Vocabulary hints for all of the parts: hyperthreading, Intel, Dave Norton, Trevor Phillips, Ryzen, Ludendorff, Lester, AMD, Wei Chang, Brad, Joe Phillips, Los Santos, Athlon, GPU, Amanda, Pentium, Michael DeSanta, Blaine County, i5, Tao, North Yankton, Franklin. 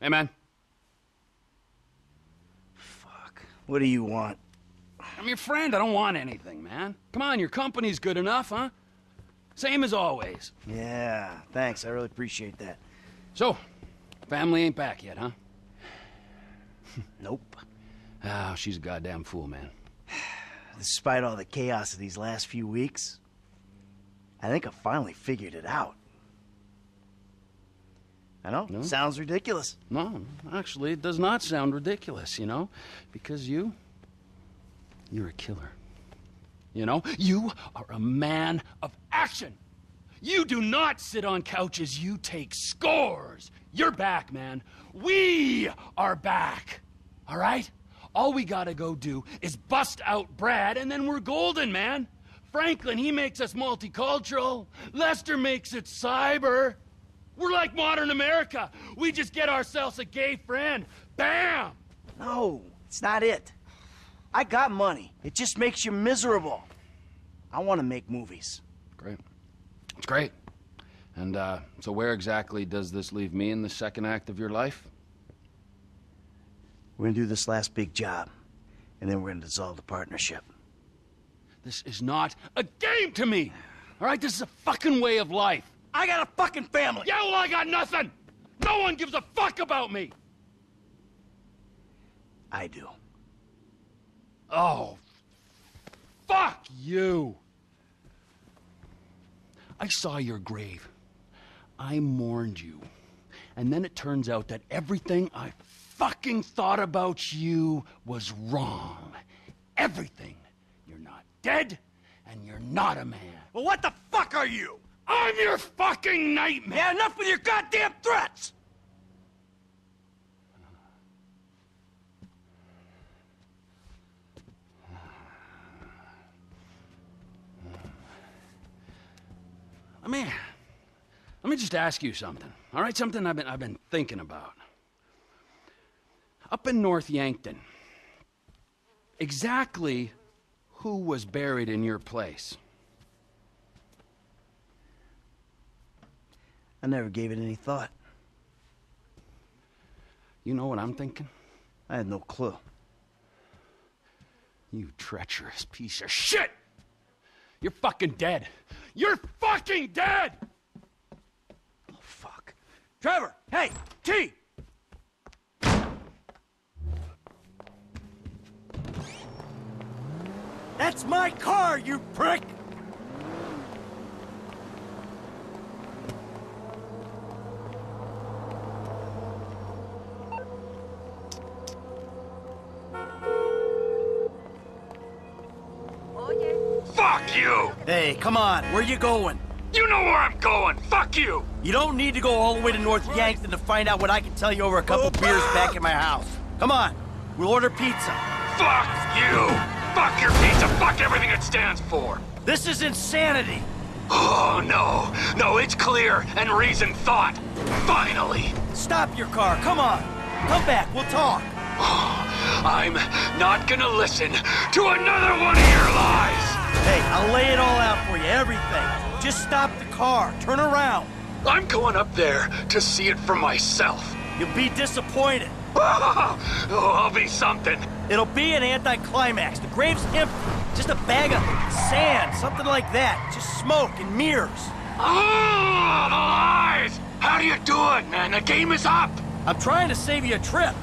Hey, man. Fuck. What do you want? I'm your friend. I don't want anything, man. Come on, your company's good enough, huh? Same as always. Yeah, thanks. I really appreciate that. So, family ain't back yet, huh? Nope. Oh, she's a goddamn fool, man. Despite all the chaos of these last few weeks, I think I finally figured it out. I know, no? Sounds ridiculous. No, actually, it does not sound ridiculous, you know? Because you're a killer. You know, you are a man of action. You do not sit on couches, you take scores. You're back, man. We are back, all right? All we gotta go do is bust out Brad, and then we're golden, man. Franklin, he makes us multicultural. Lester makes it cyber. We're like modern America. We just get ourselves a gay friend. Bam! No, it's not it. I got money. It just makes you miserable. I want to make movies. Great. It's great. And so where exactly does this leave me in the second act of your life? We're going to do this last big job, and then we're going to dissolve the partnership. This is not a game to me, all right? This is a fucking way of life. I got a fucking family. Yeah, well, I got nothing. No one gives a fuck about me. I do. Oh, fuck you. I saw your grave. I mourned you. And then it turns out that everything I fucking thought about you was wrong. Everything. You're not dead, and you're not a man. Well, what the fuck are you? I'm your fucking nightmare! Yeah, enough with your goddamn threats! Let me just ask you something, all right? Something I've been thinking about. Up in North Yankton, exactly who was buried in your place? I never gave it any thought. You know what I'm thinking? I had no clue. You treacherous piece of shit! You're fucking dead! You're fucking dead! Oh, fuck. Trevor! Hey! T! That's my car, you prick! Hey, come on. Where you going? You know where I'm going. Fuck you. You don't need to go all the way to North Yankton to find out what I can tell you over a couple beers back at my house. Come on. We'll order pizza. Fuck you. Fuck your pizza. Fuck everything it stands for. This is insanity. Oh, no. No, it's clear and reasoned thought. Finally. Stop your car. Come on. Come back. We'll talk. I'm not gonna listen to another one of your lies. Hey, I'll lay it all out for you, everything. Just stop the car, turn around. I'm going up there to see it for myself. You'll be disappointed. Oh, I'll be something. It'll be an anticlimax. The grave's empty. Just a bag of sand, something like that. Just smoke and mirrors. Oh, the lies! How do you do it, man? The game is up. I'm trying to save you a trip.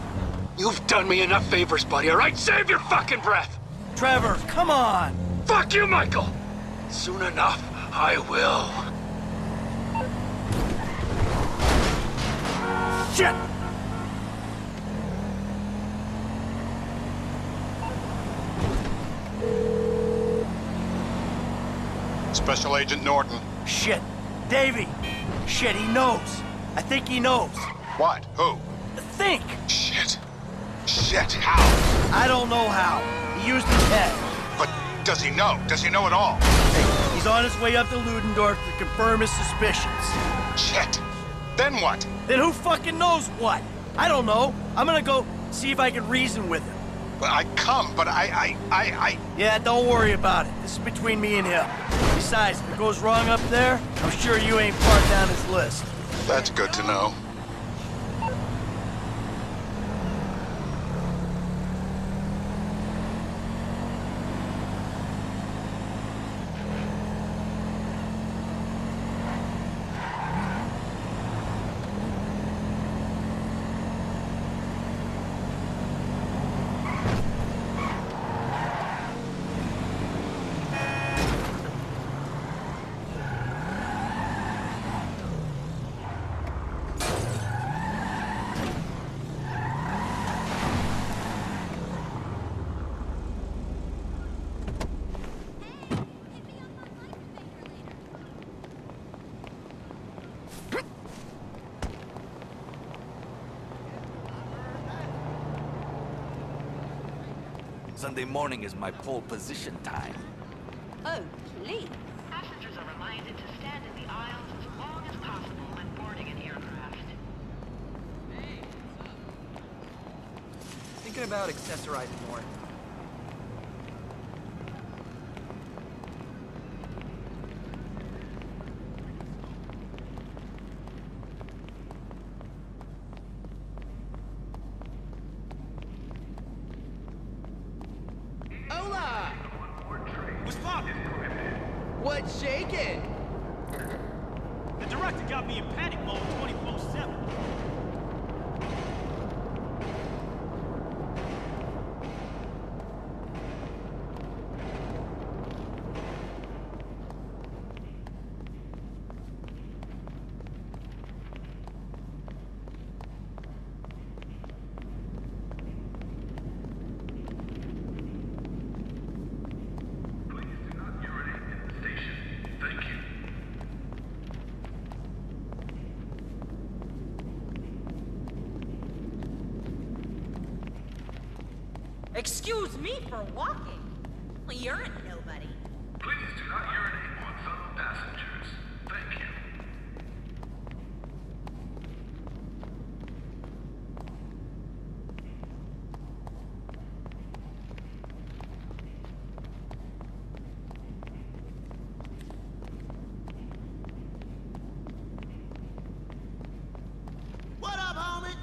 You've done me enough favors, buddy, all right? Save your fucking breath. Trevor, come on. Fuck you, Michael! Soon enough, I will. Shit! Special Agent Norton. Shit. Davey. Shit, he knows. I think he knows. What? Who? Think. Shit. Shit, how? I don't know how. He used his head. But... does he know? Does he know at all? Hey, he's on his way up to Ludendorff to confirm his suspicions. Shit. Then what? Then who fucking knows what? I don't know. I'm gonna go see if I can reason with him. But I... Yeah, don't worry about it. This is between me and him. Besides, if it goes wrong up there, I'm sure you ain't far down his list. That's good to know. Sunday morning is my pole position time. Oh, please. Passengers are reminded to stand in the aisles as long as possible when boarding an aircraft. Hey, what's up? Thinking about accessorizing more. What's shaking? The director got me in panic mode 24/7. Excuse me for walking. Well, you're a nobody. Please do not urinate on fellow passengers. Thank you. What up, homie?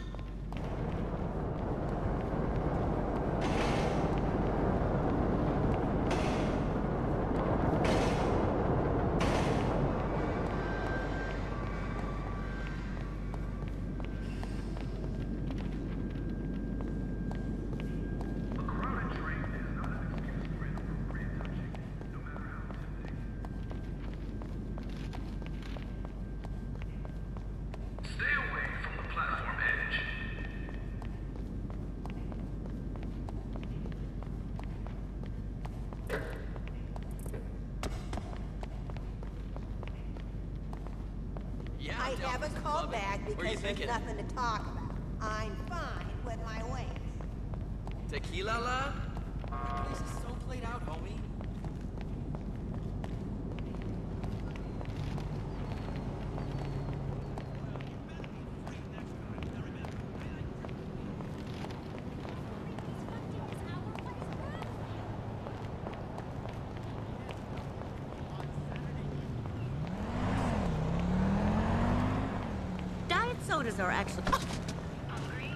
I never called back because there's nothing to talk about. I'm fine with my wings. Tequila la? The place is so played out, homie. Sodas are actually hungry.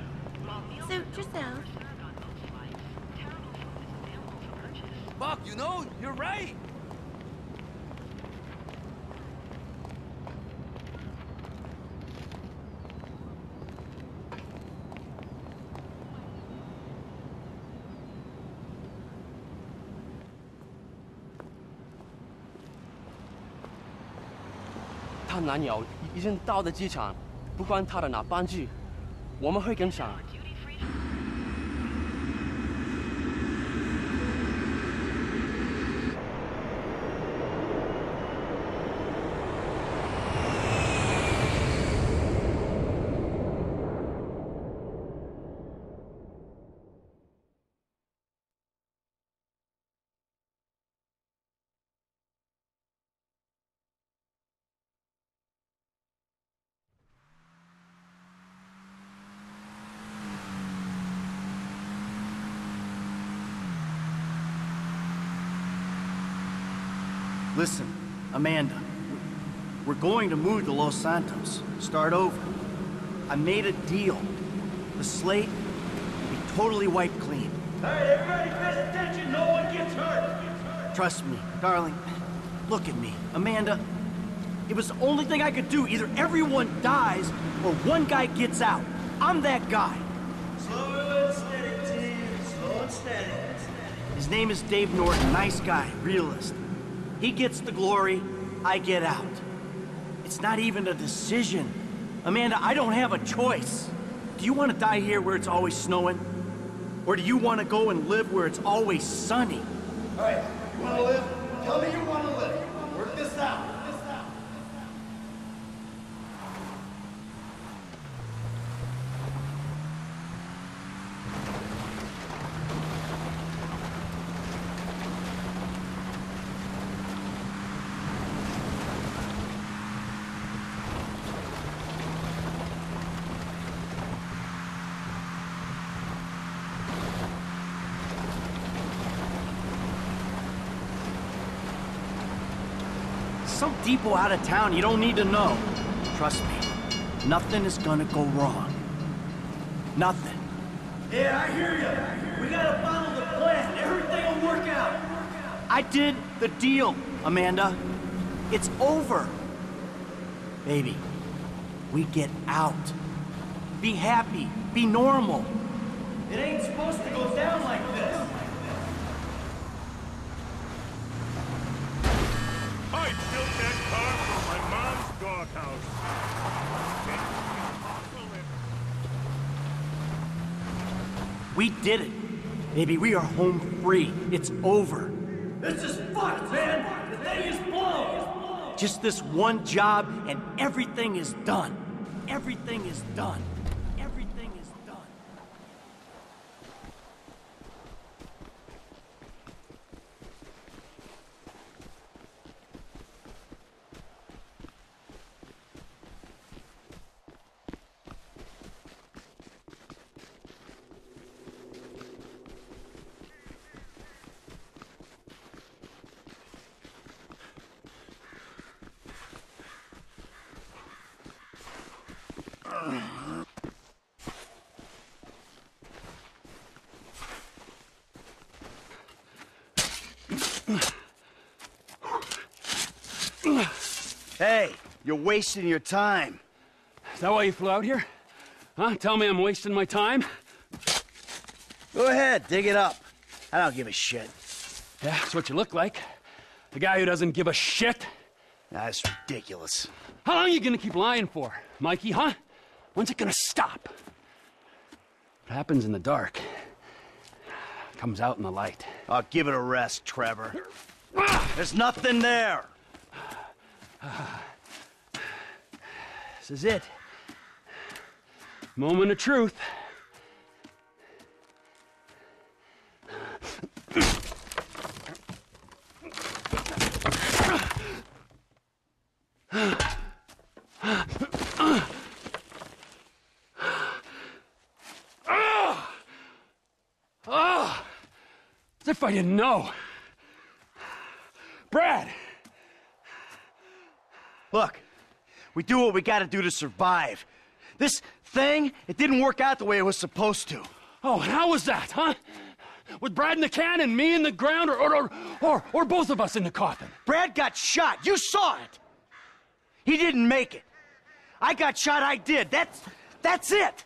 Suit yourself. Buck, you know, you're right.他南鸟已经到了机场。 不管他的哪班机，我们会跟上。 Listen, Amanda, we're going to move to Los Santos, start over. I made a deal. The slate will be totally wiped clean. Hey, everybody pay attention, no one gets hurt. Trust me, darling, look at me. Amanda, it was the only thing I could do. Either everyone dies or one guy gets out. I'm that guy. Slow and steady, team, slow and steady. His name is Dave Norton, nice guy, realist. He gets the glory, I get out. It's not even a decision. Amanda, I don't have a choice. Do you want to die here where it's always snowing? Or do you want to go and live where it's always sunny? All right, you want to live? Tell me you want to live. Work this out. some depot out of town you don't need to know. Trust me, nothing is gonna go wrong. Nothing. Yeah, I hear you. We gotta follow the plan. Everything will work out. I did the deal, Amanda. It's over. Baby, we get out. Be happy. Be normal. It ain't supposed to go down like this. I built that car for my mom's doghouse. We did it. Baby, we are home free. It's over. This is fucked, man. The thing is blown. Just this one job and everything is done. Everything is done. Hey, you're wasting your time. Is that why you flew out here? Huh? Tell me I'm wasting my time? Go ahead, dig it up. I don't give a shit. Yeah, that's what you look like. The guy who doesn't give a shit. That's ridiculous. How long are you gonna keep lying for, Mikey, huh? When's it gonna stop? What happens in the dark comes out in the light. Oh, give it a rest, Trevor. There's nothing there. This is it. Moment of truth. As if I didn't know. Brad! Look, we do what we gotta do to survive. This thing, it didn't work out the way it was supposed to. Oh, and how was that, huh? With Brad in the cannon, me in the ground, or both of us in the coffin? Brad got shot. You saw it. He didn't make it. I got shot, I did. That's it.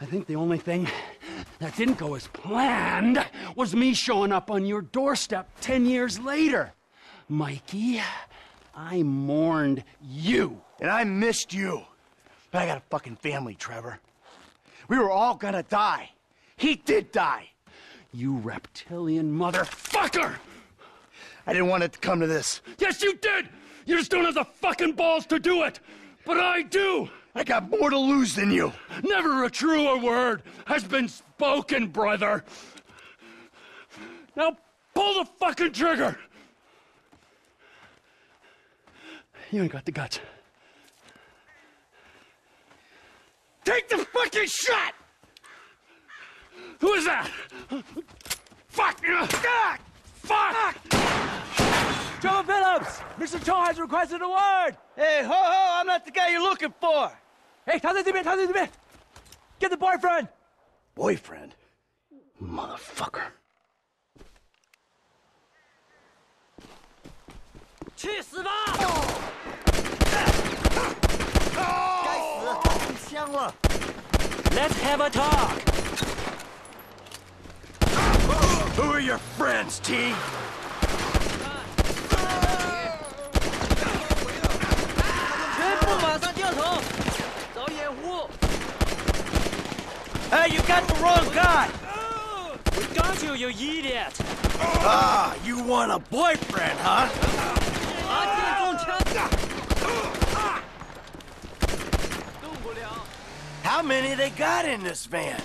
I think the only thing that didn't go as planned was me showing up on your doorstep 10 years later. Mikey, I mourned you. And I missed you. But I got a fucking family, Trevor. We were all gonna die. He did die. You reptilian motherfucker! I didn't want it to come to this. Yes, you did! You just don't have the fucking balls to do it! But I do! I got more to lose than you. Never a truer word has been spoken, brother. Now pull the fucking trigger! You ain't got the guts. Take the fucking shot! Who is that? Fuck! Fuck! Fuck! Joe Phillips! Mr. Tao has requested a word! Hey, ho-ho, I'm not the guy you're looking for! Hey, Tao, get the boyfriend! Boyfriend? Motherfucker. Let's have a talk. Who are your friends, T? Hey, you got the wrong guy. We got you, you idiot. Ah, you want a boyfriend, huh? How many they got in this van?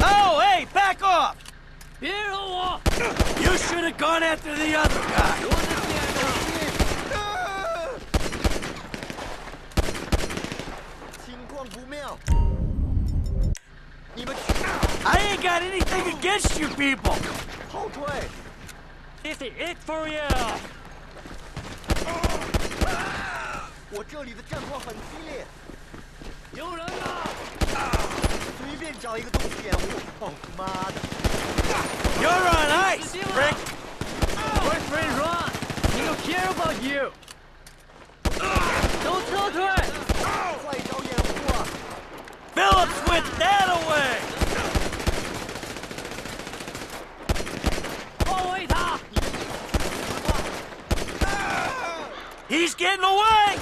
Oh, hey, back off! You should have gone after the other guy. got anything against you people. Hold way. This is it for you. 我这里的战况很激烈。有人啊！随便找一个东西掩护。哦妈的 ！You're on ice, Rick. We're friends, Ron. We don't care about you. 都撤退！快找掩护啊 ！Phillips went that away. 包围他！ He's getting away.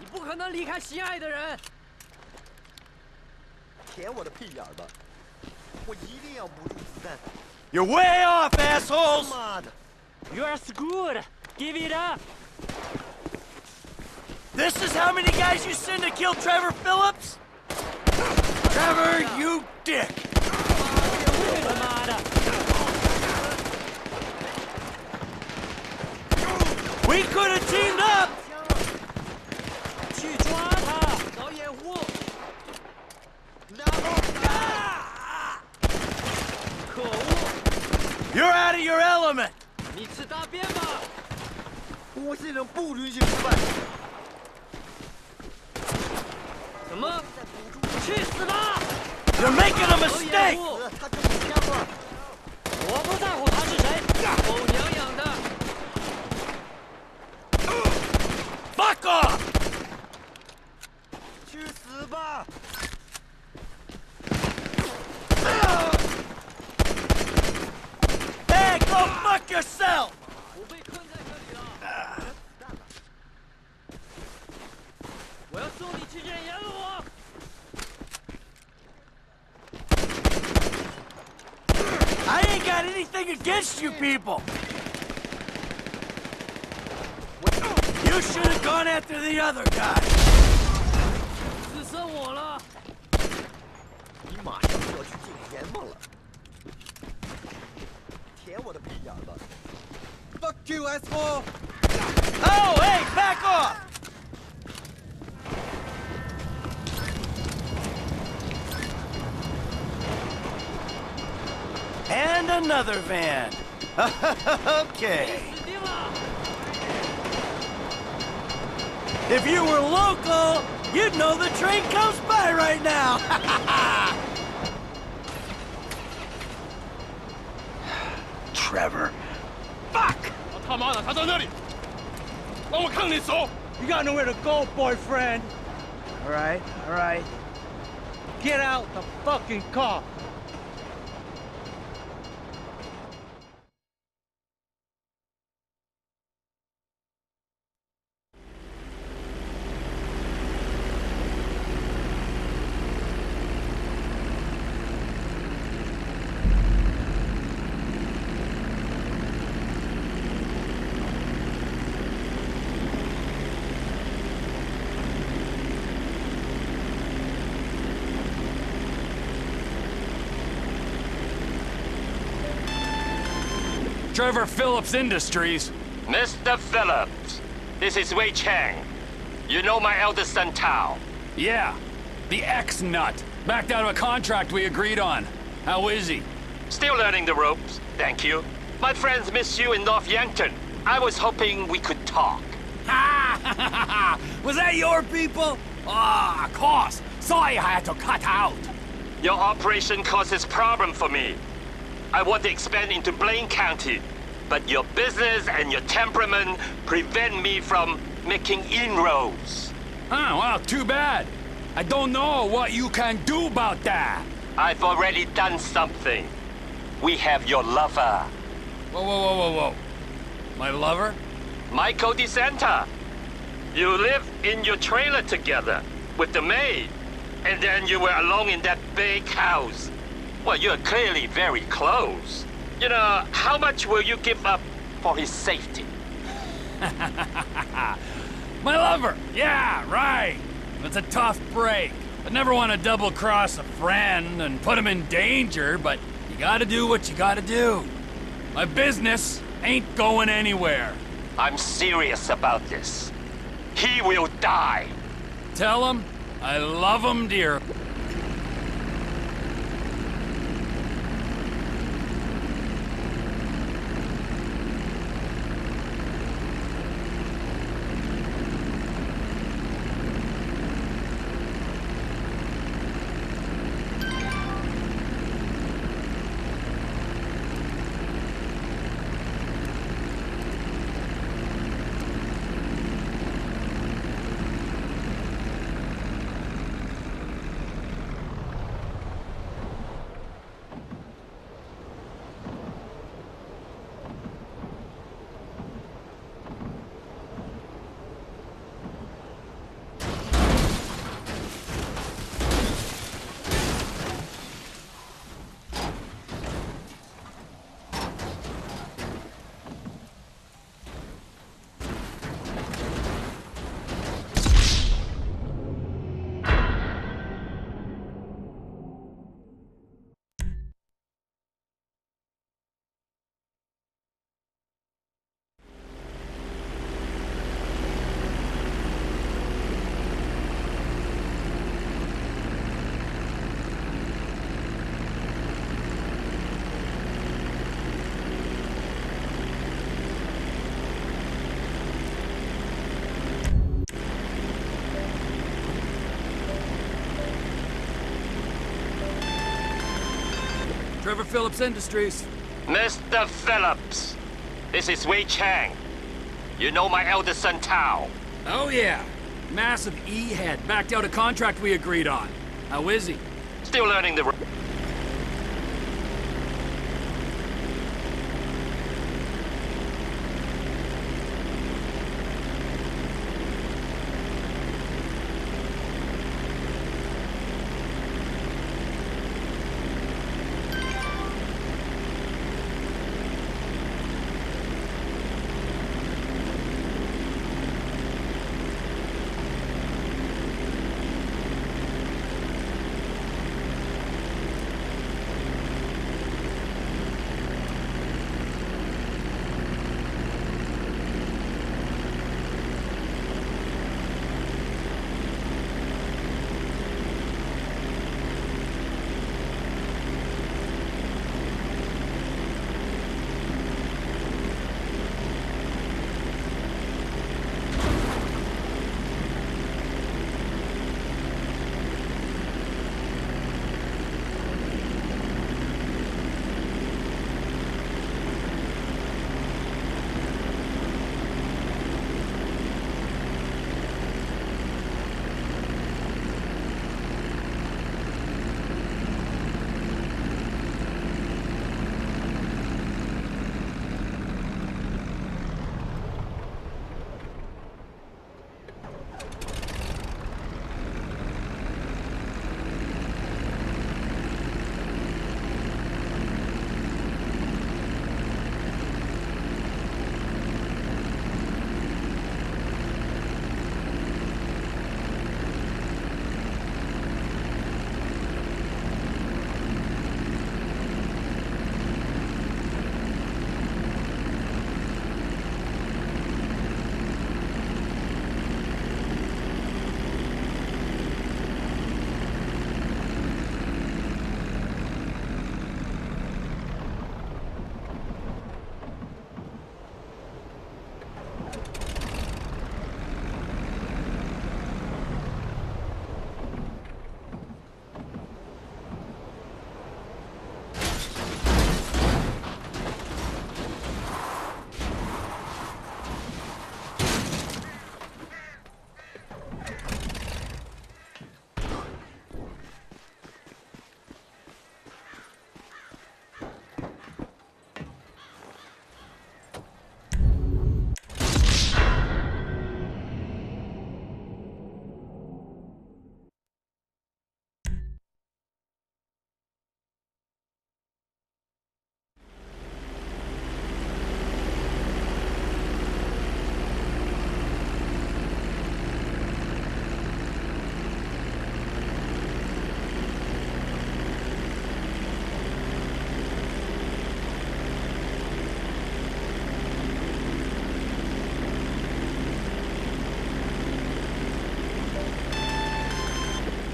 你不可能离开心爱的人。舔我的屁眼吧！我一定要捂住子弹。You're way off, assholes. You are screwed. Give it up. This is how many guys you send to kill Trevor Phillips? Trevor, you dick. We could have teamed up! You're out of your element! You're making a mistake! Fuck off! Hey, go fuck yourself! I ain't got anything against you people! You should have gone after the other guy! Fuck you, asshole! Oh, hey, back off! And another van. Okay. If you were local, you'd know the train comes by right now. Trevor. Fuck! You got nowhere to go, boyfriend. All right. Get out the fucking car. Trevor Phillips Industries. Mr. Phillips, this is Wei Chang. You know my eldest son, Tao. Yeah, the ex-nut. Backed out of a contract we agreed on. How is he? Still learning the ropes, thank you. My friends miss you in North Yankton. I was hoping we could talk. Ha! Was that your people? Ah, of course. Sorry I had to cut out. Your operation causes problem for me. I want to expand into Blaine County, but your business and your temperament prevent me from making inroads. Oh, well, too bad. I don't know what you can do about that. I've already done something. We have your lover. Whoa. My lover? Michael DeSanta. You live in your trailer together with the maid, and then you were alone in that big house. Well, you're clearly very close. You know, how much will you give up for his safety? My lover! Yeah, right! It's a tough break. I never want to double-cross a friend and put him in danger, but you gotta do what you gotta do. My business ain't going anywhere. I'm serious about this. He will die. Tell him I love him, dear. Trevor Phillips Industries. Mr. Phillips, this is Wei Chang. You know my eldest son, Tao. Oh, yeah. Massive E-head. Backed out a contract we agreed on. How is he? Still learning the...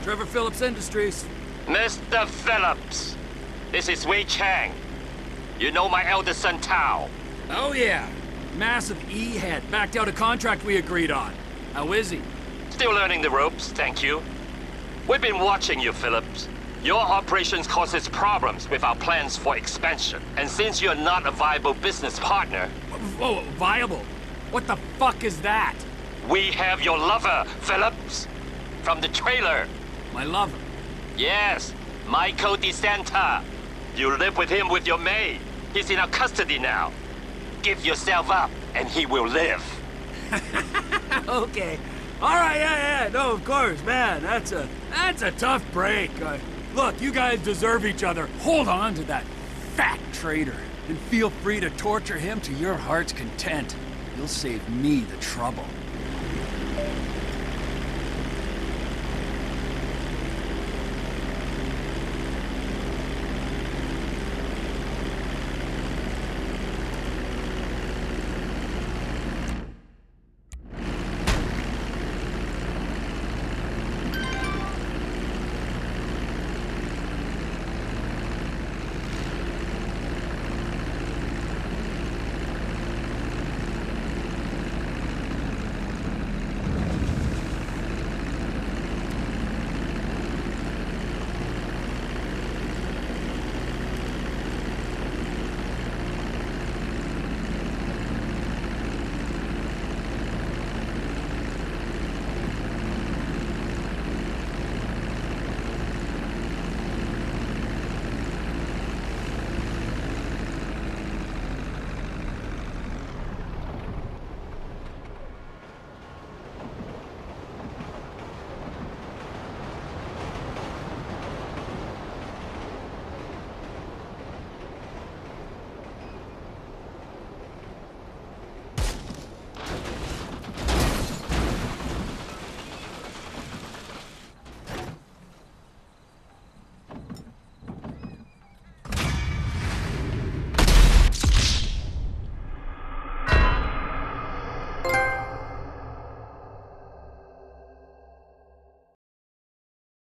Trevor Phillips Industries. Mr. Phillips, this is Wei Chang. You know my eldest son, Tao. Oh, yeah. Massive E-head. Backed out a contract we agreed on. How is he? Still learning the ropes, thank you. We've been watching you, Phillips. Your operations causes problems with our plans for expansion. And since you're not a viable business partner... Oh, viable? What the fuck is that? We have your lover, Phillips. From the trailer. My lover? Yes, Michael DeSanta. You live with him with your maid. He's in our custody now. Give yourself up, and he will live. Okay. All right, yeah, no, of course, man. That's a tough break. Look, you guys deserve each other. Hold on to that fat traitor, and feel free to torture him to your heart's content. You'll save me the trouble.